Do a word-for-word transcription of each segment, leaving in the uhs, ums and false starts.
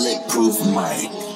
Bulletproof Mike.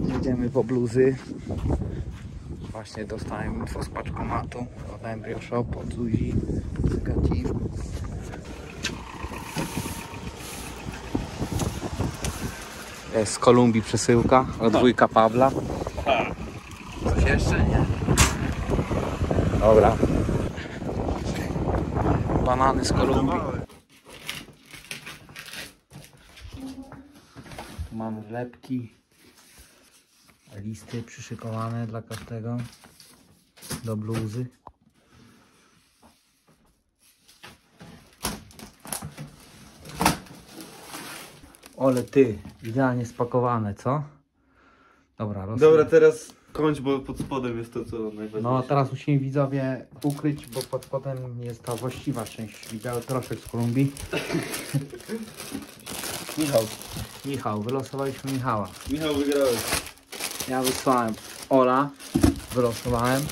Jedziemy po bluzy. Właśnie dostałem info z paczkomatu od Embryosho, od Zuzi, z Gati. Z Kolumbii przesyłka od wujka Pawla. Coś jeszcze? Nie? Dobra. Banany z Kolumbii. Tu mamy wlepki. Listy przyszykowane dla każdego do bluzy. Ole ty, idealnie spakowane, co? Dobra, rozumiem. Dobra, teraz kończ, bo pod spodem jest to, co najważniejsze. No, teraz musimy widzowie ukryć, bo pod spodem jest ta właściwa część. Widziałem troszek z Kolumbii. Michał. Michał, wylosowaliśmy Michała. Michał, wygrałeś. Ja wysłałem Ola, wylosowałem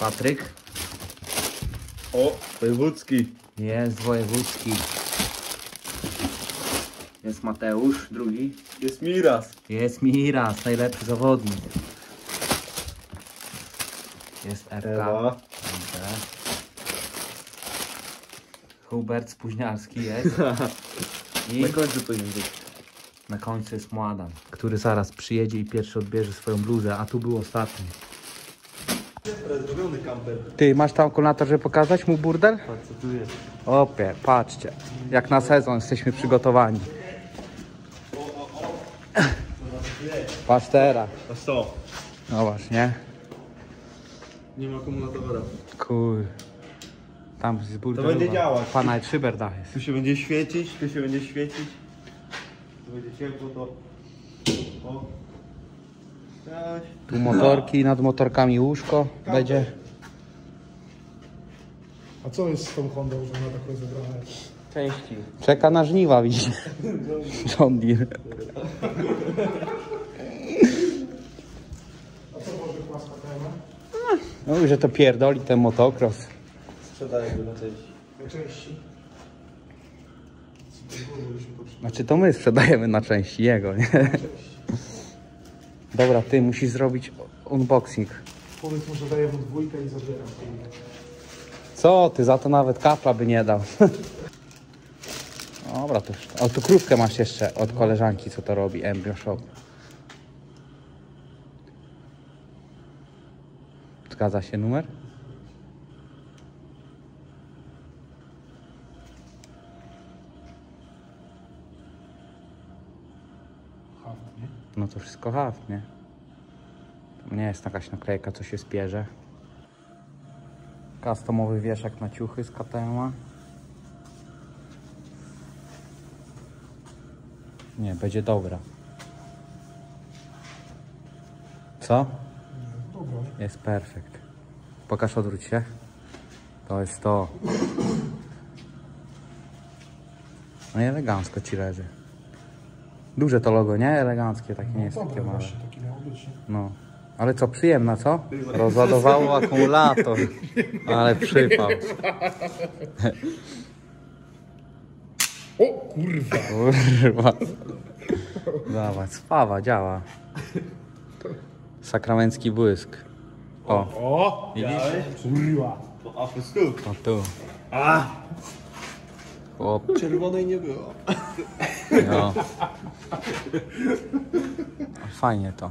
Patryk. O, Wojewódzki. Jest Wojewódzki. Jest Mateusz, drugi. Jest Miras. Jest Miras, najlepszy zawodnik. Jest Erka. Hubert Spóźniarski jest. I... Na końcu powinien być. Na końcu jest Mładan, który zaraz przyjedzie i pierwszy odbierze swoją bluzę, a tu był ostatni. Zrobiony kamper. Ty, masz tam kalkulator, żeby pokazać mu burdel? Patrz, co tu jest. Opie, patrzcie, jak na sezon jesteśmy przygotowani. O, o, o. Patrz teraz. Patrz to. No właśnie. Nie ma akumulatora. Kur... Tam z burdelu. To będzie działać. Pana szyber dach jest. Tu się będzie świecić, tu się będzie świecić. Będzie ciepło, to... O. Tu motorki, nad motorkami łóżko Kamper. Będzie. A co jest z tą Hondą, że ona tak rozebrana? Części. Czeka na żniwa, widzicie? John Deere. A co może płaska K T M? No, że to pierdoli ten motocross. Sprzedaję go na części. Na części. Znaczy to my sprzedajemy na części jego, nie? Dobra, ty musisz zrobić unboxing. Powiedz mu, że daję mu dwójkę i zabieram. Co ty, za to nawet kapla by nie dał. Dobra, to już. O, tu krówkę masz jeszcze od koleżanki, co to robi, Embryosho. Zgadza się numer? No to wszystko haft, nie? Tam nie jest jakaś naklejka, co się spierze. Customowy wieszak na ciuchy z K T M-a. Nie, będzie dobra. Co? Jest perfekt. Pokaż, odwróć się. To jest to. No i elegancko ci leży. Duże to logo, nie? Eleganckie, takie no, nie jest takie małe. Taki no, ale co, przyjemna, co? Rozładowało akumulator, ale przypał. O kurwa! Kurwa. Dawaj, spawa, działa. Sakramencki błysk. O, o widzisz? Kurwa. To tu. A! Chłop. Czerwonej nie było. No. Fajnie to.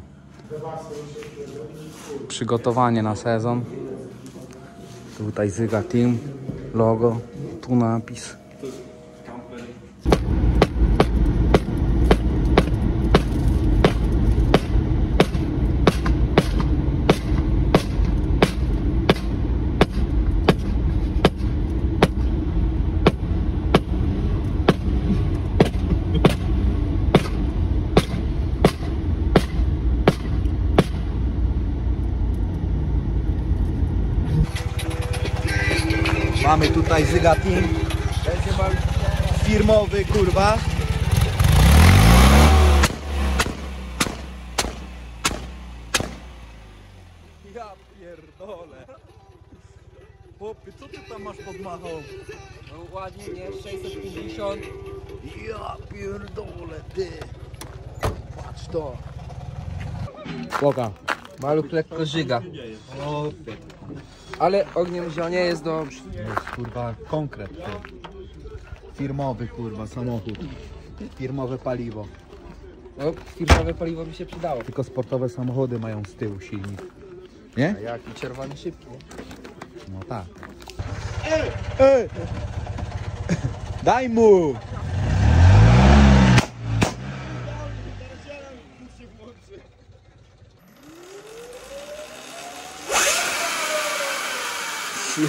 Przygotowanie na sezon. Tutaj Zygatim, logo, tu napis. Mamy tutaj Zygatim firmowy, kurwa. Ja pierdolę. Chłopie, co ty tam masz pod machą? No ładnie, nie? sześćset pięćdziesiąt. Ja pierdolę, ty. Patrz to. Boga. Maluch lekko żyga. Ale ogniem zionie jest dobrze. Jest kurwa konkret. Firmowy kurwa samochód. Firmowe paliwo. No, firmowe paliwo mi się przydało. Tylko sportowe samochody mają z tyłu silnik. Nie? A jak i czerwony szybki. No tak. Ej, ej. Daj mu!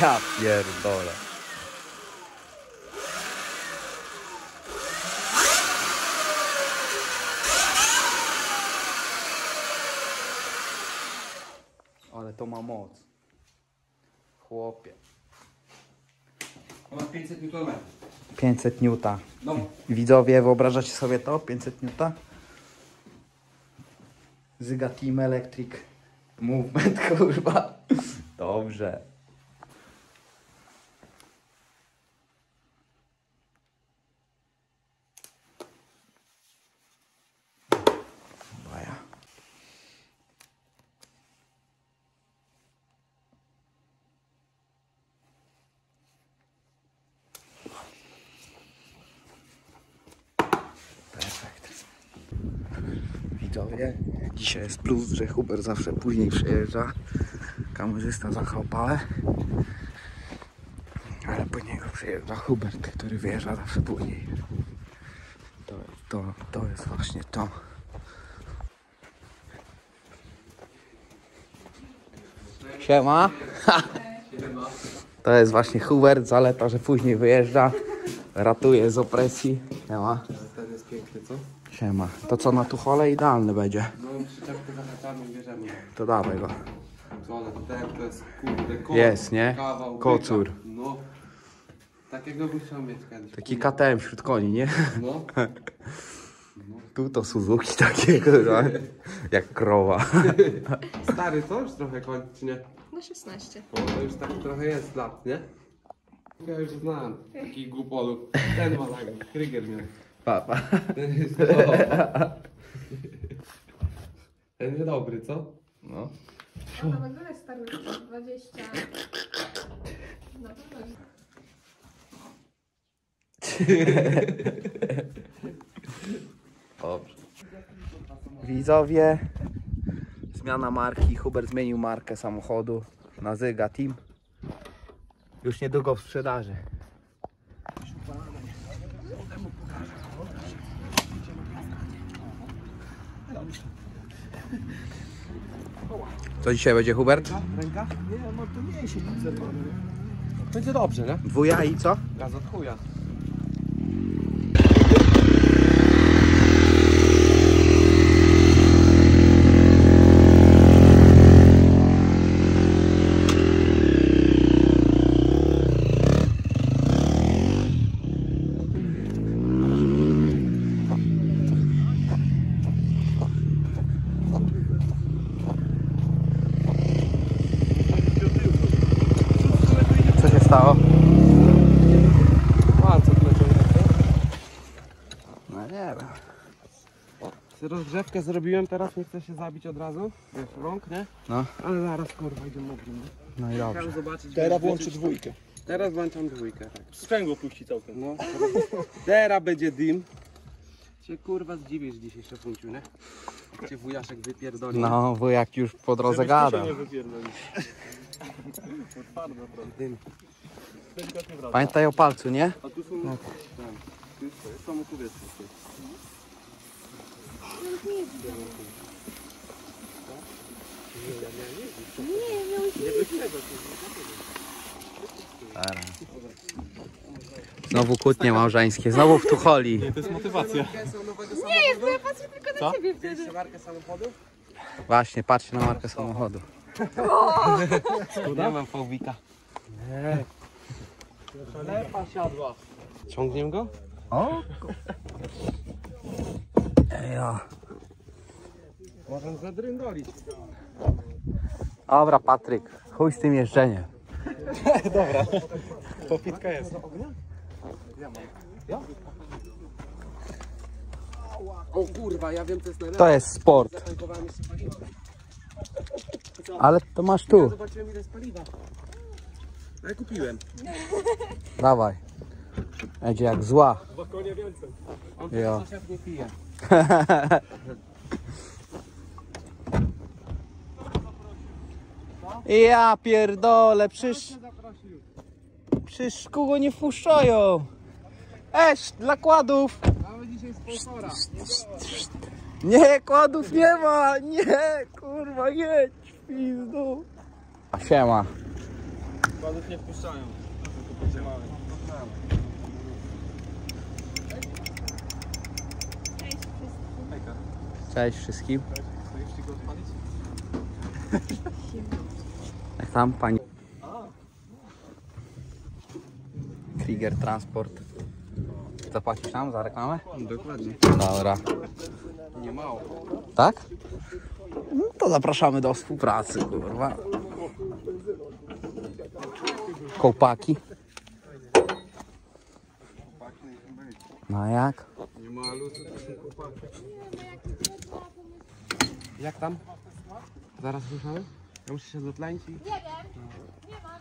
Ja pierdolę. Ale to ma moc. Chłopie. Ona pięćset niutonów. pięćset niutonów. No. Widzowie, wyobrażacie sobie to? pięćset niutonów. Zygatim electric movement, kurwa. Dobrze. Dzisiaj jest plus, że Huber zawsze później przyjeżdża. Kamerzysta zachał pałę. Ale później go przyjeżdża Hubert, który wyjeżdża zawsze później. To, to, to jest właśnie to. Siema. Siema. To jest właśnie Hubert, zaleta, że później wyjeżdża. Ratuje z opresji. Siema. Ten jest piękny, co? Siema. To co na Tuchole idealny będzie. No przyczepkę zahaczamy i bierzemy. To dawaj go. To na T M to jest kurde koc. Jest, nie? Kawał, kocur. Byka. No. Takiego bym chciał mieć kiedyś. Taki K T M wśród koni, nie? No. No. Tu to Suzuki takiego, tak? Jak krowa. Stary to już trochę koń, czy nie? No szesnaście. O, to już tak trochę jest lat, nie? Ja już znam taki głupoluk. Ten ma tak, Krieger miał. Papa. Ten jest Ten dobry, co? No. No to w ogóle stary dwadzieścia. No to dobrze. Dobrze. Widzowie, zmiana marki. Hubert zmienił markę samochodu na Zygatim. Już niedługo w sprzedaży. Co dzisiaj będzie, Hubert? Ręka? Nie, no to nie się nic zerwa. Będzie dobrze, nie? Dwuja i co? Gaz od chuja. Rozgrzewkę zrobiłem, teraz nie chcę się zabić od razu. Wiesz, rąk, nie? No. Ale zaraz kurwa idziemy. No i dobrze. Teraz włączy dwójkę. Teraz włączam dwójkę. Tak. Sprzęgło puści całkiem. No, teraz, teraz będzie dim. Cię kurwa zdziwisz dzisiaj, szafunku, nie? Cię wujaszek wypierdoli. No, wujak już po drodze gada. Pamiętaj o palcu, nie? A tu są... No. Tu jest samo powietrze. Znowu kłótnie małżeńskie, znowu w Tucholi. Nie, to jest motywacja. Nie, jest, bo ja patrzę tylko na ciebie wtedy. Widzisz markę samochodu? Właśnie, patrz na markę samochodu. Nie mam fałbika. Nie. Lepa siadła. Ciągniem go? O! Ejo. Możemy zadryndolić. Dobra, Patryk, chuj z tym jeżdżeniem. Dobra, popitka jest. O kurwa, ja wiem, to jest najlepsze. To jest sport. Ale to masz tu. Ja zobaczyłem, ile jest paliwa. No ja kupiłem. Dawaj. Będzie jak zła. Dwa konie więcej. On to sąsiad nie pije. Ja pierdolę, przysz... Przysz kogo nie wpuszczają. Eż, dla kładów. Mamy dzisiaj sponsora. Nie, kładów nie ma. Nie, kurwa, jedź, pizdu. A siema. Kładów nie wpuszczają. Cześć wszystkim. Jak tam pani? Krieger Transport. Zapłacisz nam za reklamę? Dokładnie. Dobra. Nie mało. Tak? No to zapraszamy do współpracy, kurwa. Kołpaki. No jak? Nie ma luzu, to są kołpaki. Jak tam? Zaraz ruszamy? Ja muszę się zatlenić i... Nie wiem, nie mam.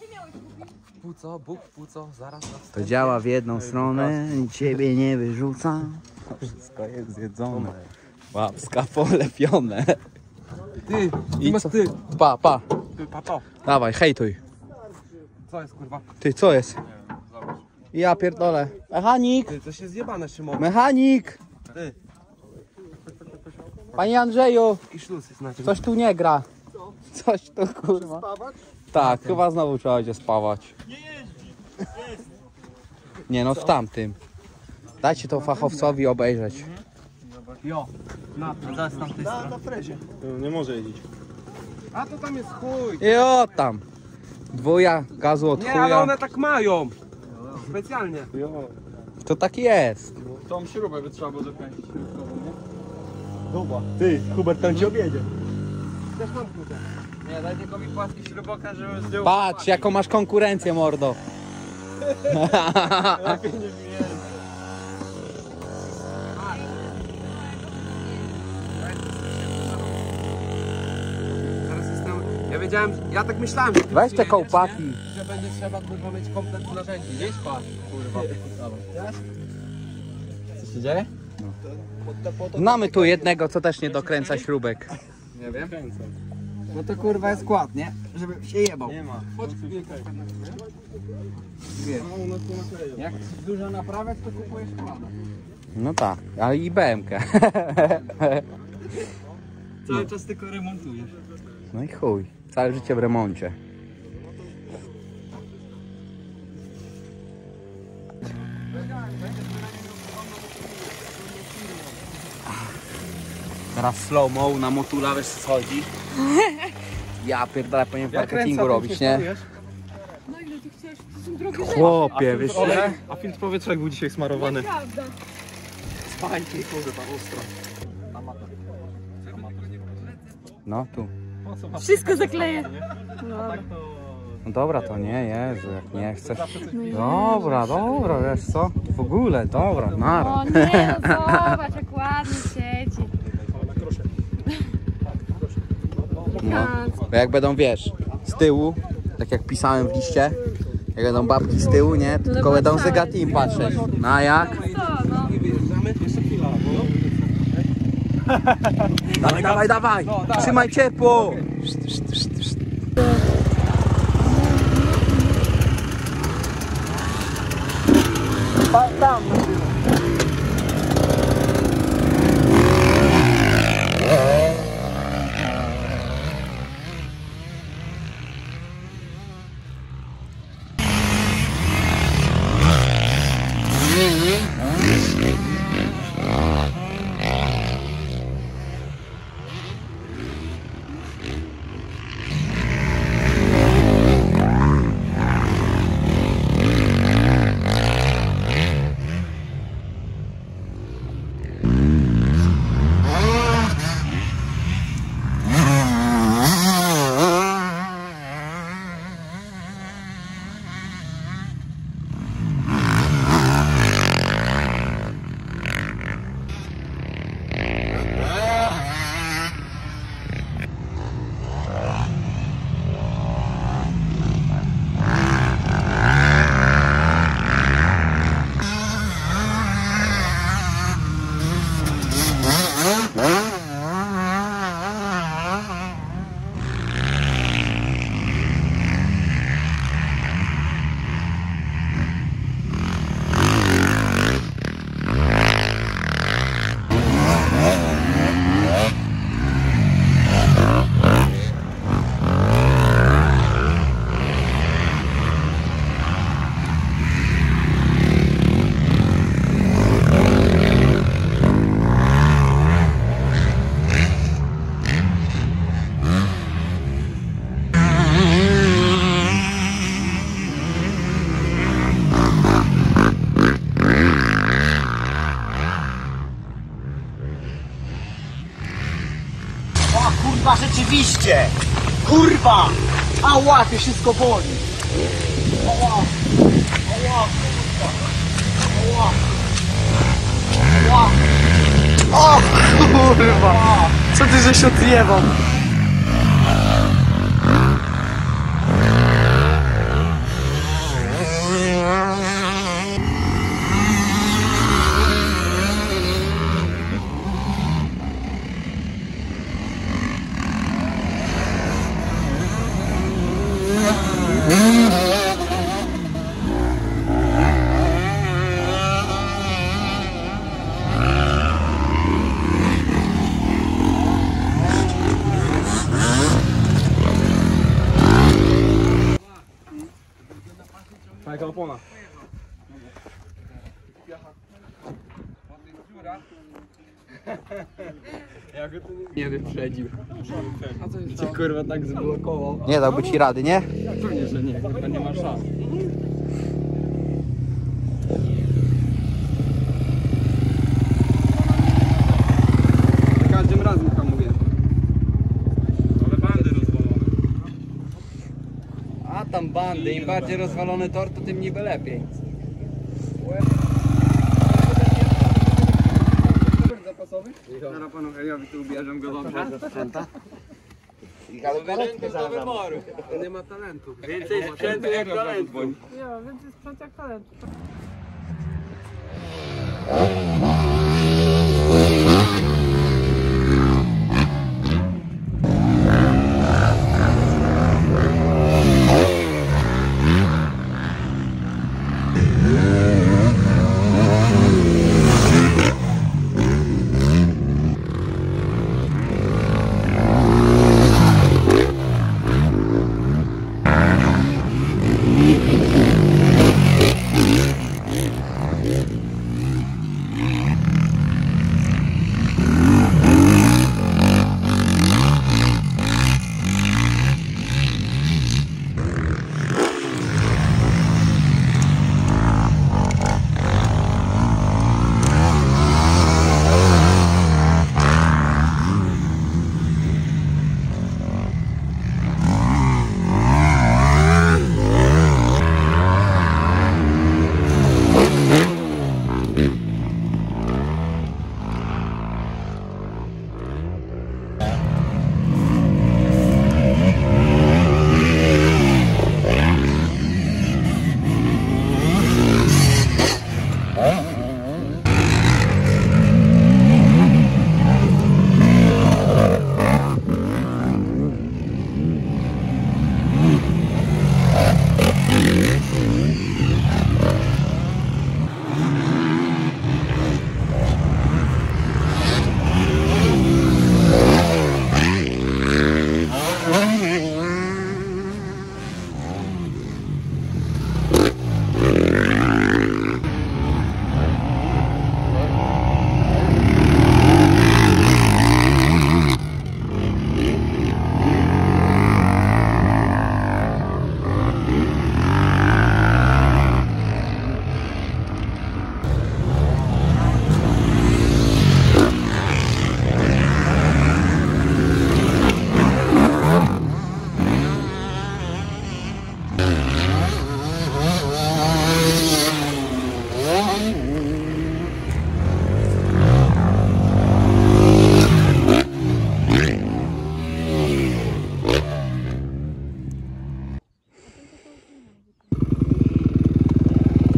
Ty miałeś kupić. Puco, Bóg, puco, zaraz... To działa w jedną stronę, ciebie nie wyrzuca. Wszystko jest zjedzone. Łapska polepione. Ty, ty masz ty. Pa, pa. Ty, pa, pa. Dawaj, hejtuj. Co jest, kurwa? Ty, co jest? Ja pierdolę. Mechanik! Ty, to się zjebane, Szymon. Mechanik! Ty. Panie Andrzeju, coś tu nie gra. Coś tu kurwa. Tak, chyba znowu trzeba będzie spawać. Nie jeździ, jest. Nie no, w tamtym. Dajcie to fachowcowi obejrzeć. Jo, na tamtej stronie. Nie może jeździć. A to tam jest chuj. Jo, tam. Dwuja gazu od chuja. Nie, ale one tak mają. Specjalnie. To tak jest. Tą śrubę by trzeba było dokręcić. Kuba. Ty, Hubert tam ci objedzie. Też mam klucze. Nie, daj tylko mi płaski śrubokręt, żeby zdjął. Patrz, płaki. Jaką masz konkurencję, mordo. Lepiej nie wiedzę. Teraz jestem... Ja wiedziałem, ja tak myślałem, że... Weź te kołpaki. Nie? Że będzie trzeba kurwa mieć komplet narzędzi. Gdzieś patrz, kurwa. Co się dzieje? Mamy tu jednego, co też nie dokręca śrubek. Nie wiem. No to kurwa jest kład, nie? Żeby się jebał. Nie ma. Jak dużo naprawiać, to kupujesz kładę. No tak, ale i B M K. Cały czas tylko remontujesz. No i chuj, całe życie w remoncie. Teraz slow-mo na motula, wiesz co chodzi? Ja pierdolę, powinien w marketingu robić, nie? No ile ty chciałeś, to są drogie rzeczy. Chłopie, wiesz nie? A filtr powietrza był dzisiaj smarowany. Naprawdę. Spajki, kurwa, ostro. No, tu. Wszystko zakleję. No dobra, to nie, Jezu, jak nie chcesz. Dobra, dobra, wiesz co? W ogóle, dobra, nara. O nie, no zobacz, jak ładnie siedzi. No, bo jak będą, wiesz, z tyłu, tak jak pisałem w liście, Jak będą babki z tyłu, nie? To tylko będą Zygati im patrzeć. No a jak? Dawaj, dawaj, dawaj! Trzymaj ciepło! Tam! Kurwa, rzeczywiście! Kurwa! Ała, ty wszystko boli! Ała! Ała, kurwa! Ała! Ała! O kurwa! Co ty żeś odjebał? Taka opona. Nie wyprzedził. Cię kurwa tak zablokował. Nie dałby ci rady, nie? Pewnie, że nie, kurwa nie ma szans. Każdym razem tam mówię. Ale bandy rozwalone. A tam bandy, im bardziej rozwalony tor, to tym niby lepiej. Teraz panu Heliowi tu ubierzem go dobrze. Więcej do wyboru. Nie ma talentu. Więcej sprzętu jak talentu. Ja, więcej sprzętu jak talentu. Yeah.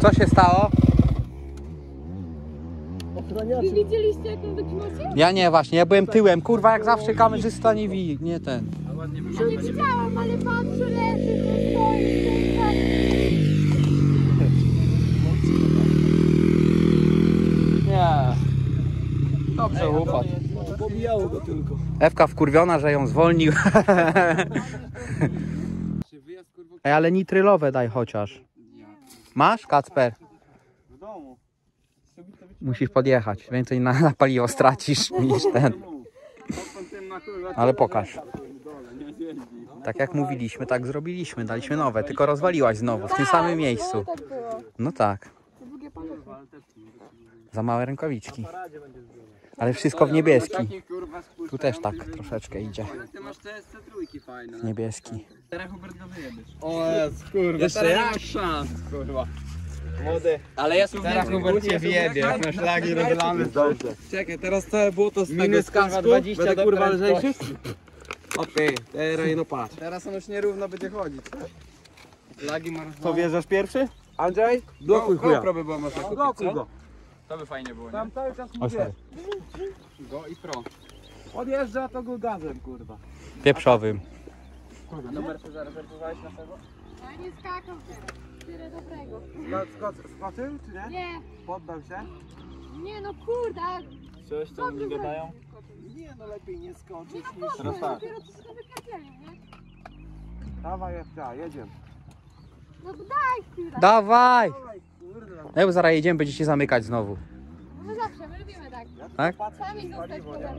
Co się stało? Wy widzieliście, jaką wygnącie? Ja nie, właśnie, ja byłem tyłem, kurwa, jak zawsze kamerzysta nie widzi, nie ten. Ja nie widziałam, ale patrzę, leży, nie. Dobrze, upadł. Pobijało go tylko. Ewka wkurwiona, że ją zwolnił. Ej, ale nitrylowe daj chociaż. Masz, Kacper? W domu. Musisz podjechać, więcej na, na paliwo stracisz niż ten. Ale pokaż. Tak jak mówiliśmy, tak zrobiliśmy, daliśmy nowe, tylko rozwaliłaś znowu, w tym samym miejscu. No tak. Za małe rękawiczki. Ale wszystko w niebieski. Tu też tak troszeczkę idzie. Niebieski. O, kurwa, jeszcze jak szans, kurwa. Młody. Ale ja sobie teraz Hubert cię wjebie, jak na szlagi rozlamy. Czekaj, teraz całe błoto z tego kasku, dwadzieścia do kurwa lżejszy. Okej, teraz no patrz. Teraz on już nierówno będzie chodzić. Lagi ma rozlamy. To wjeżdżasz pierwszy? Andrzej? Blokuj chuja. GoPro by było można kupić, co? To by fajnie było, nie? Tam cały czas mówię. Go i pro. Odjeżdża to go gazem, kurwa. Pieprzowym. A numer zarezerwowałeś naszego? Ja nie skakał teraz. Tyle dobrego. Skoczył czy nie? Nie. Poddał się? Nie no kurde. Coś co mi gadają? Nie no lepiej nie skoczyć nie, no, niż... Teraz tak. Dopiero to sobie wykręcili, nie? Dawaj Ewka, jedziemy. No daj chwilę. Dawaj. Dawaj no, zaraz jedziemy, będziecie zamykać znowu. No zawsze, my lubimy tak. Ja tak? Patrzę, sami zostać poza.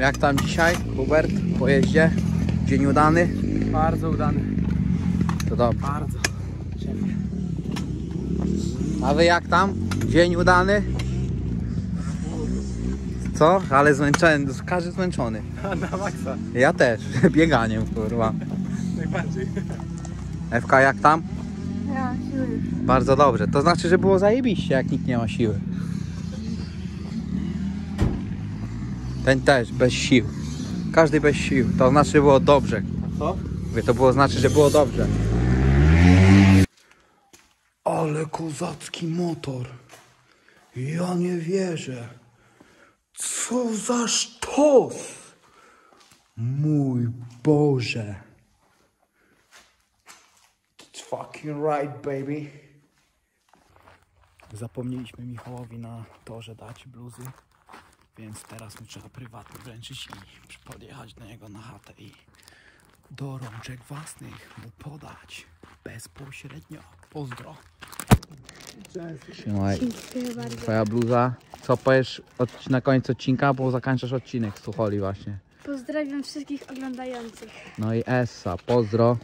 Jak tam dzisiaj, Hubert, po jeździe? Dzień udany? Bardzo udany. To dobrze. Bardzo. A wy jak tam? Dzień udany? Co? Ale zmęczony, każdy zmęczony. Na maksa. Ja też, bieganiem kurwa. Najbardziej. Ewka, jak tam? Ja, siły już. Bardzo dobrze, to znaczy, że było zajebiście, jak nikt nie ma siły. Ten też bez sił. Każdy bez sił. To znaczy było dobrze. Co? Mówię, to było znaczy, że było dobrze. Ale kozacki motor. Ja nie wierzę. Co za sztos. Mój Boże. It's fucking right, baby. Zapomnieliśmy Michałowi na torze dać bluzy, więc teraz mu trzeba prywatnie wręczyć i podjechać do niego na chatę i do rączek własnych mu podać bezpośrednio. Pozdro. Trzymaj. Twoja bluza. Co powiesz na koniec odcinka, bo zakończasz odcinek z Tucholi właśnie. Pozdrawiam wszystkich oglądających. No i Essa, pozdro.